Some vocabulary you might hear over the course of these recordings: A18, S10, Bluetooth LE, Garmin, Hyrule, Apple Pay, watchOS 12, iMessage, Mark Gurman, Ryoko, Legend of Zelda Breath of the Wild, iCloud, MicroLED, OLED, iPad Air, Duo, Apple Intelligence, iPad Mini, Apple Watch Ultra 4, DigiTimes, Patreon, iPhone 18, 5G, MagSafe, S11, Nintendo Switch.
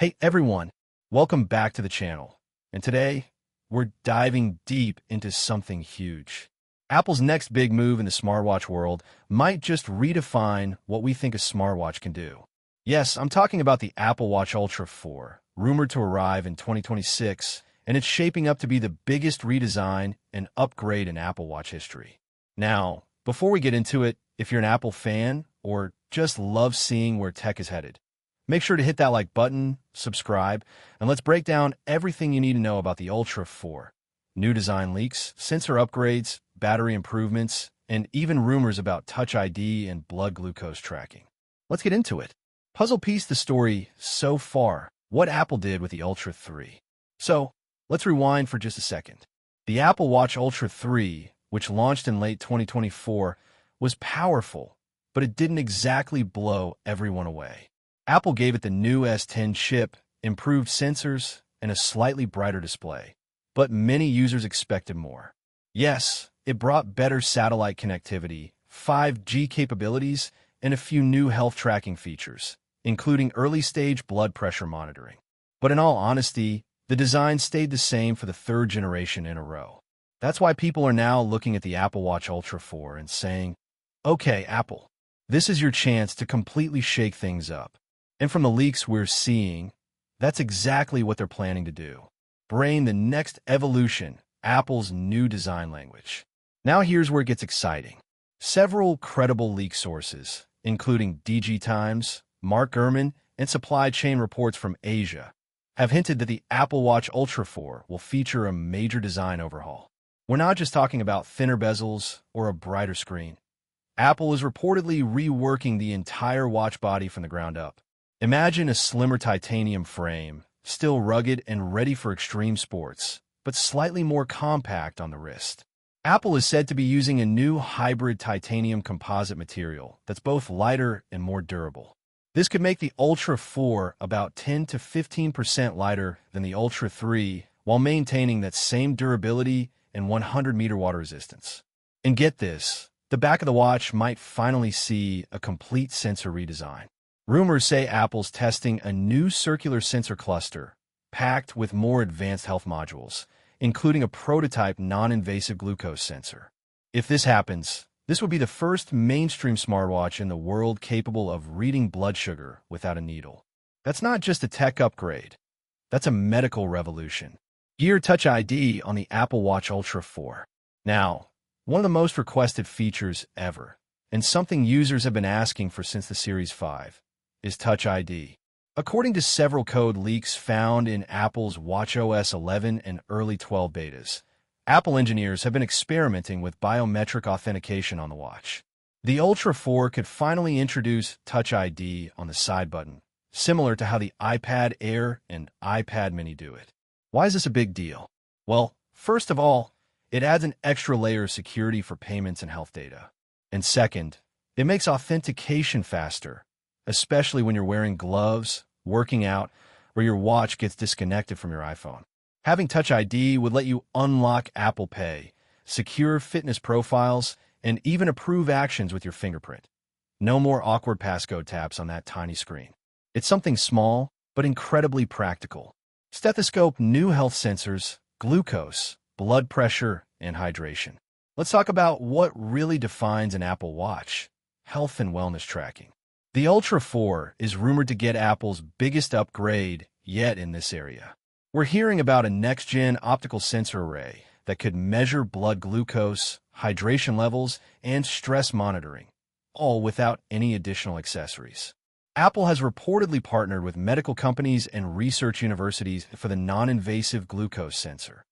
Hey everyone, welcome back to the channel, and today we're diving deep into something huge. Apple's next big move in the smartwatch world might just redefine what we think a smartwatch can do. Yes, I'm talking about the Apple Watch Ultra 4, rumored to arrive in 2026, and it's shaping up to be the biggest redesign and upgrade in Apple Watch history. Now, before we get into it, if you're an Apple fan or just love seeing where tech is headed, make sure to hit that like button, subscribe, and let's break down everything you need to know about the Ultra 4. New design leaks, sensor upgrades, battery improvements, and even rumors about Touch ID and blood glucose tracking. Let's get into it. Puzzle piece the story so far, what Apple did with the Ultra 3. So, let's rewind for just a second. The Apple Watch Ultra 3, which launched in late 2024, was powerful, but it didn't exactly blow everyone away. Apple gave it the new S10 chip, improved sensors, and a slightly brighter display. But many users expected more. Yes, it brought better satellite connectivity, 5G capabilities, and a few new health tracking features, including early-stage blood pressure monitoring. But in all honesty, the design stayed the same for the third generation in a row. That's why people are now looking at the Apple Watch Ultra 4 and saying, "Okay, Apple, this is your chance to completely shake things up." And from the leaks we're seeing, that's exactly what they're planning to do. Bring the next evolution, Apple's new design language. Now here's where it gets exciting. Several credible leak sources, including DigiTimes, Mark Gurman, and supply chain reports from Asia, have hinted that the Apple Watch Ultra 4 will feature a major design overhaul. We're not just talking about thinner bezels or a brighter screen. Apple is reportedly reworking the entire watch body from the ground up. Imagine a slimmer titanium frame, still rugged and ready for extreme sports, but slightly more compact on the wrist. Apple is said to be using a new hybrid titanium composite material that's both lighter and more durable. This could make the Ultra 4 about 10 to 15% lighter than the Ultra 3, while maintaining that same durability and 100-meter water resistance. And get this, the back of the watch might finally see a complete sensor redesign. Rumors say Apple's testing a new circular sensor cluster, packed with more advanced health modules, including a prototype non-invasive glucose sensor. If this happens, this would be the first mainstream smartwatch in the world capable of reading blood sugar without a needle. That's not just a tech upgrade. That's a medical revolution. Gear Touch ID on the Apple Watch Ultra 4. Now, one of the most requested features ever, and something users have been asking for since the Series 5. Is Touch ID. According to several code leaks found in Apple's watchOS 11 and early 12 betas, Apple engineers have been experimenting with biometric authentication on the watch. The Ultra 4 could finally introduce Touch ID on the side button, similar to how the iPad Air and iPad Mini do it. Why is this a big deal? Well, first of all, it adds an extra layer of security for payments and health data. And second, it makes authentication faster, especially when you're wearing gloves, working out, or your watch gets disconnected from your iPhone. Having Touch ID would let you unlock Apple Pay, secure fitness profiles, and even approve actions with your fingerprint. No more awkward passcode taps on that tiny screen. It's something small, but incredibly practical. Stethoscope, new health sensors, glucose, blood pressure, and hydration. Let's talk about what really defines an Apple Watch, health and wellness tracking. The Ultra 4 is rumored to get Apple's biggest upgrade yet in this area. We're hearing about a next-gen optical sensor array that could measure blood glucose, hydration levels, and stress monitoring, all without any additional accessories. Apple has reportedly partnered with medical companies and research universities for the non-invasive glucose sensor,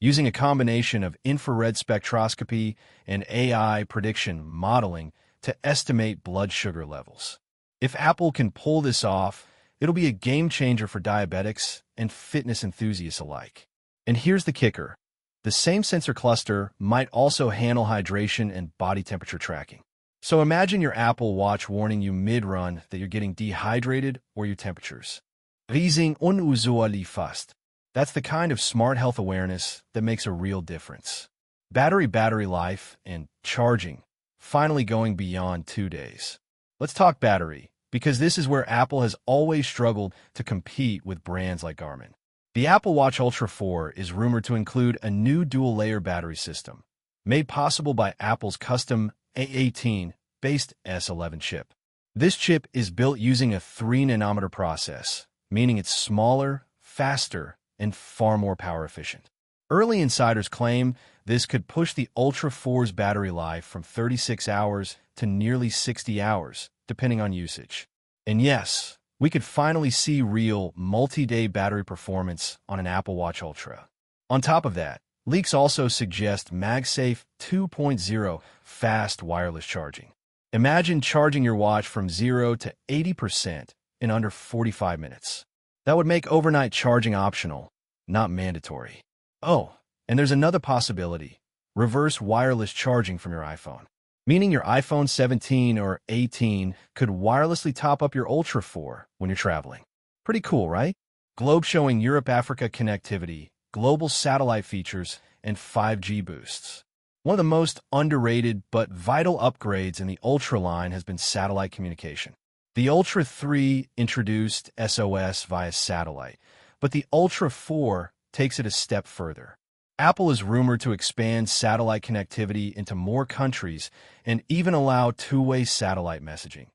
using a combination of infrared spectroscopy and AI prediction modeling to estimate blood sugar levels. If Apple can pull this off, it'll be a game changer for diabetics and fitness enthusiasts alike. And here's the kicker. The same sensor cluster might also handle hydration and body temperature tracking. So imagine your Apple Watch warning you mid-run that you're getting dehydrated or your temperatures rising unusually fast. That's the kind of smart health awareness that makes a real difference. Battery life, and charging, finally going beyond 2 days. Let's talk battery, because this is where Apple has always struggled to compete with brands like Garmin. The Apple Watch Ultra 4 is rumored to include a new dual-layer battery system, made possible by Apple's custom A18-based S11 chip. This chip is built using a 3-nanometer process, meaning it's smaller, faster, and far more power efficient. Early insiders claim this could push the Ultra 4's battery life from 36 hours to nearly 60 hours, depending on usage. And yes, we could finally see real multi-day battery performance on an Apple Watch Ultra. On top of that, leaks also suggest MagSafe 2.0 fast wireless charging. Imagine charging your watch from 0 to 80% in under 45 minutes. That would make overnight charging optional, not mandatory. Oh, and there's another possibility: reverse wireless charging from your iPhone, meaning your iPhone 17 or 18 could wirelessly top up your Ultra 4 when you're traveling. Pretty cool, right? Globe showing Europe-Africa connectivity, global satellite features, and 5G boosts. One of the most underrated but vital upgrades in the Ultra line has been satellite communication. The Ultra 3 introduced SOS via satellite, but the Ultra 4 takes it a step further. Apple is rumored to expand satellite connectivity into more countries and even allow two-way satellite messaging,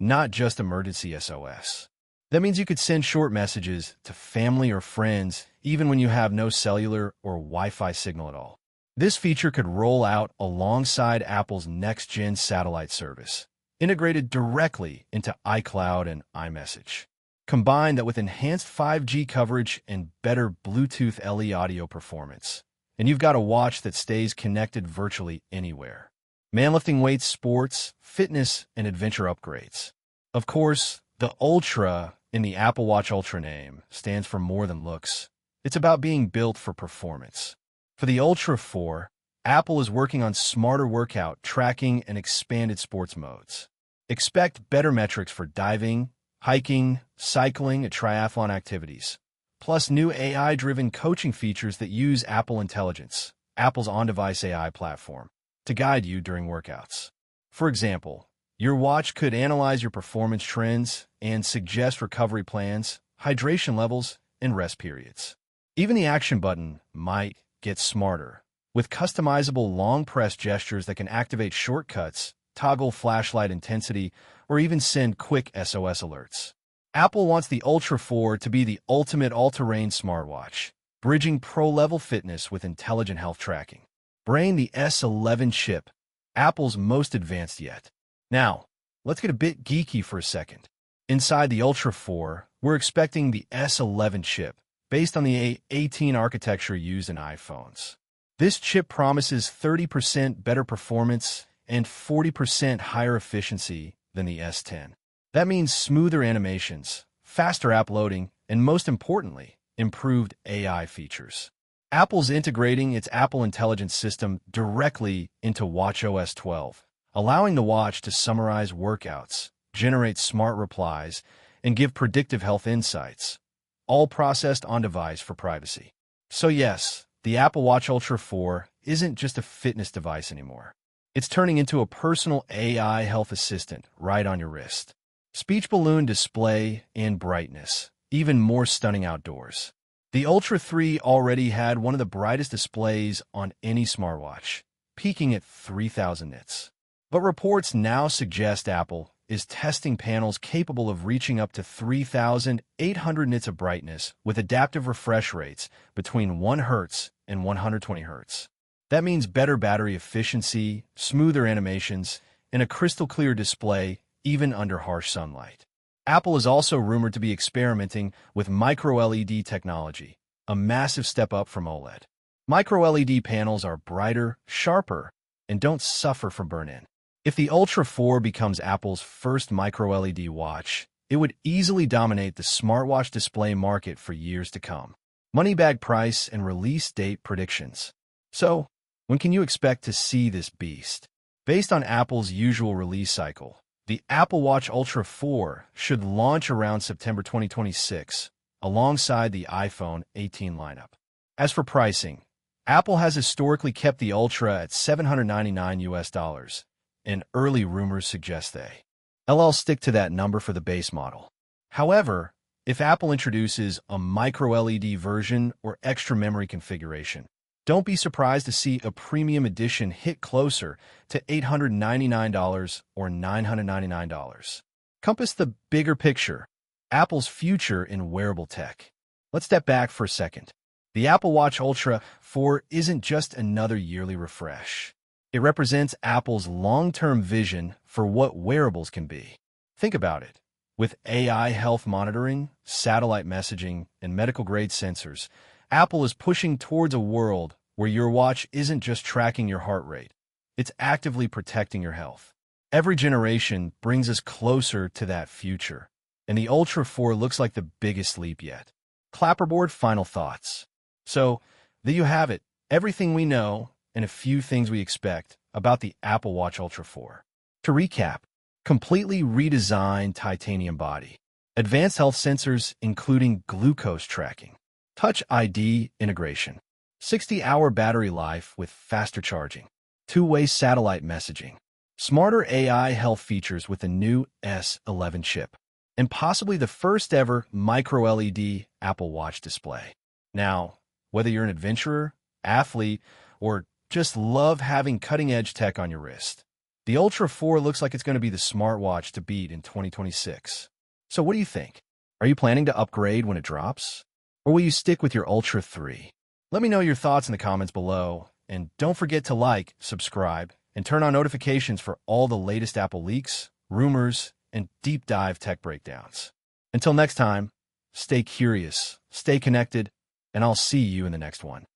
not just emergency SOS. That means you could send short messages to family or friends even when you have no cellular or Wi-Fi signal at all. This feature could roll out alongside Apple's next-gen satellite service, integrated directly into iCloud and iMessage. Combine that with enhanced 5G coverage and better Bluetooth LE audio performance, and you've got a watch that stays connected virtually anywhere. Man lifting weights, sports, fitness, and adventure upgrades. Of course, the Ultra in the Apple Watch Ultra name stands for more than looks. It's about being built for performance. For the Ultra 4, Apple is working on smarter workout tracking and expanded sports modes. Expect better metrics for diving, hiking, cycling, and triathlon activities, plus new AI-driven coaching features that use Apple Intelligence, Apple's on-device AI platform, to guide you during workouts. For example, your watch could analyze your performance trends and suggest recovery plans, hydration levels, and rest periods. Even the action button might get smarter, with customizable long-press gestures that can activate shortcuts, toggle flashlight intensity, or even send quick SOS alerts. Apple wants the Ultra 4 to be the ultimate all-terrain smartwatch, bridging pro-level fitness with intelligent health tracking. Brain the S11 chip, Apple's most advanced yet. Now, let's get a bit geeky for a second. Inside the Ultra 4, we're expecting the S11 chip, based on the A18 architecture used in iPhones. This chip promises 30% better performance and 40% higher efficiency than the S10. That means smoother animations, faster app loading, and most importantly, improved AI features. Apple's integrating its Apple Intelligence system directly into watchOS 12, allowing the watch to summarize workouts, generate smart replies, and give predictive health insights, all processed on-device for privacy. So yes, the Apple Watch Ultra 4 isn't just a fitness device anymore. It's turning into a personal AI health assistant right on your wrist. Speech balloon display and brightness, even more stunning outdoors. The Ultra 3 already had one of the brightest displays on any smartwatch, peaking at 3,000 nits. But reports now suggest Apple is testing panels capable of reaching up to 3,800 nits of brightness with adaptive refresh rates between 1 Hz and 120 Hz. That means better battery efficiency, smoother animations, and a crystal-clear display even under harsh sunlight. Apple is also rumored to be experimenting with MicroLED technology, a massive step up from OLED. MicroLED panels are brighter, sharper, and don't suffer from burn-in. If the Ultra 4 becomes Apple's first MicroLED watch, it would easily dominate the smartwatch display market for years to come. Money-back price and release date predictions. So, when can you expect to see this beast? Based on Apple's usual release cycle, the Apple Watch Ultra 4 should launch around September 2026, alongside the iPhone 18 lineup. As for pricing, Apple has historically kept the Ultra at $799 US, and early rumors suggest they I'll stick to that number for the base model. However, if Apple introduces a microLED version or extra memory configuration, don't be surprised to see a premium edition hit closer to $899 or $999. Compass the bigger picture, Apple's future in wearable tech. Let's step back for a second. The Apple Watch Ultra 4 isn't just another yearly refresh. It represents Apple's long-term vision for what wearables can be. Think about it. With AI health monitoring, satellite messaging, and medical-grade sensors, Apple is pushing towards a world where your watch isn't just tracking your heart rate. It's actively protecting your health. Every generation brings us closer to that future, and the Ultra 4 looks like the biggest leap yet. Clapperboard final thoughts. So, there you have it. Everything we know and a few things we expect about the Apple Watch Ultra 4. To recap, completely redesigned titanium body, advanced health sensors including glucose tracking, Touch ID integration, 60-hour battery life with faster charging, two-way satellite messaging, smarter AI health features with a new S11 chip, and possibly the first-ever microLED Apple Watch display. Now, whether you're an adventurer, athlete, or just love having cutting-edge tech on your wrist, the Ultra 4 looks like it's going to be the smartwatch to beat in 2026. So what do you think? Are you planning to upgrade when it drops? Or will you stick with your Ultra 3? Let me know your thoughts in the comments below, and don't forget to like, subscribe, and turn on notifications for all the latest Apple leaks, rumors, and deep dive tech breakdowns. Until next time, stay curious, stay connected, and I'll see you in the next one.